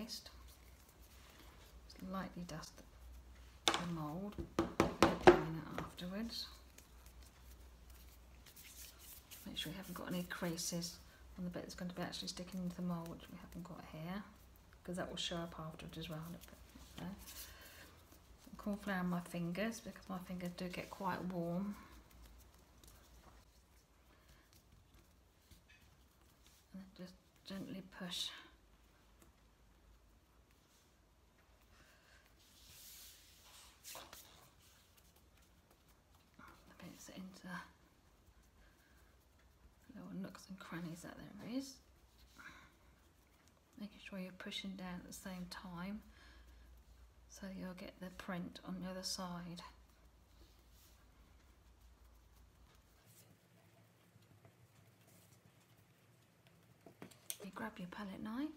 paste. Just lightly dust the mould. Clean it afterwards. Make sure we haven't got any creases on the bit that's going to be actually sticking into the mould, which we haven't got here, because that will show up afterwards as well. So, corn flour on my fingers, because my fingers do get quite warm. And then just gently push. The bits into the little nooks and crannies that there is. Making sure you're pushing down at the same time, so you'll get the print on the other side. You grab your palette knife.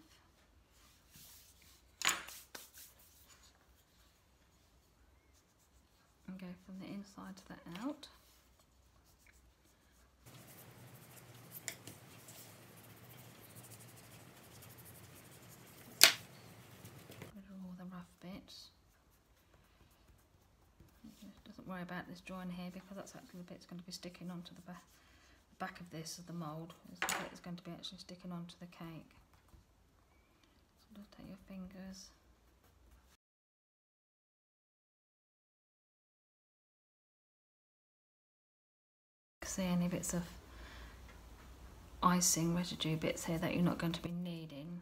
And go from the inside to the out. Doesn't worry about this join here, because that's actually the bit that's going to be sticking onto the back of this, of the mould, is the bit that's going to be actually sticking onto the cake. So just take your fingers. See any bits of icing residue bits here that you're not going to be needing.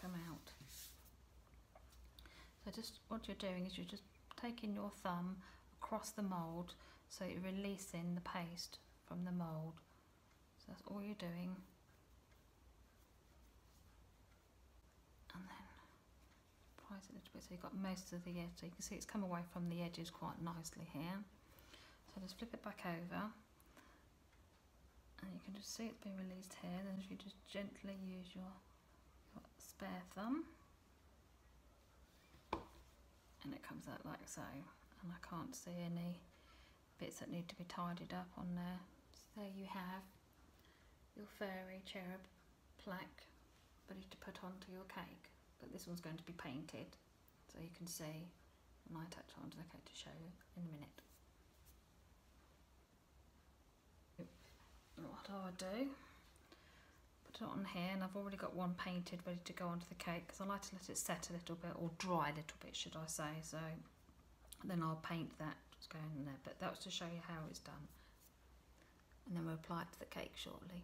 Come out. So just what you're doing is you're just taking your thumb across the mould, so you're releasing the paste from the mould. So that's all you're doing. And then prise it a little bit so you've got most of the edge. So you can see it's come away from the edges quite nicely here. So just flip it back over. And you can just see it's been released here. Then if you just gently use your spare thumb, and it comes out like so, and I can't see any bits that need to be tidied up on there. So there you have your fairy cherub plaque ready to put onto your cake, but this one's going to be painted, so you can see, and I touch onto the cake to show you in a minute. What do? Put it on here, and I've already got one painted ready to go onto the cake, because I like to let it set a little bit, or dry a little bit should I say, so then I'll paint that just going in there, but that was to show you how it's done, and then we'll apply it to the cake shortly.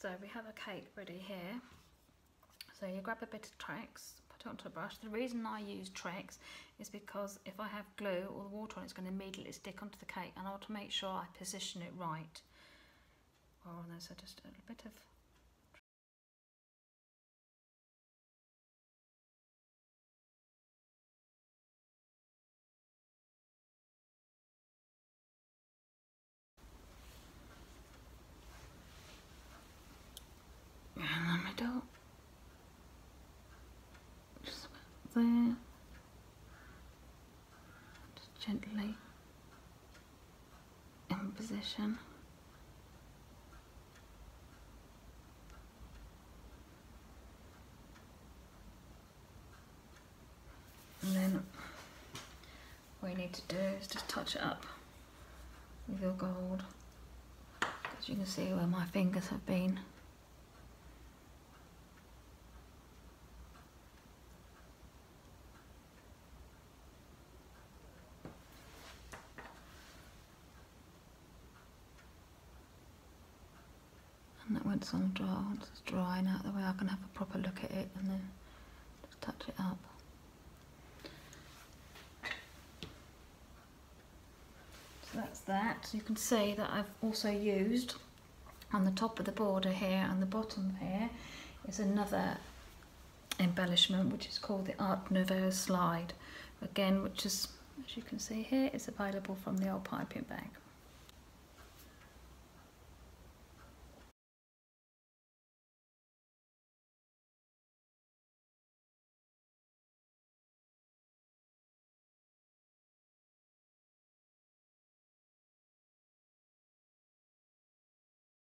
So we have a cake ready here, so you grab a bit of Trex, put it onto a brush. The reason I use Trex is because if I have glue or the water on, it's going to immediately stick onto the cake, and I want to make sure I position it right. Oh, no, so just a little bit of around the middle, just about there, just gently in position. And then what you need to do is just touch it up with your gold, because you can see where my fingers have been. And that once on dry, once it's dry and out of the way, I can have a proper look at it, and then just touch it up. That's that. You can see that I've also used on the top of the border here and the bottom here is another embellishment, which is called the Art Nouveau Slide, again, which is, as you can see here, is available from the old piping bag.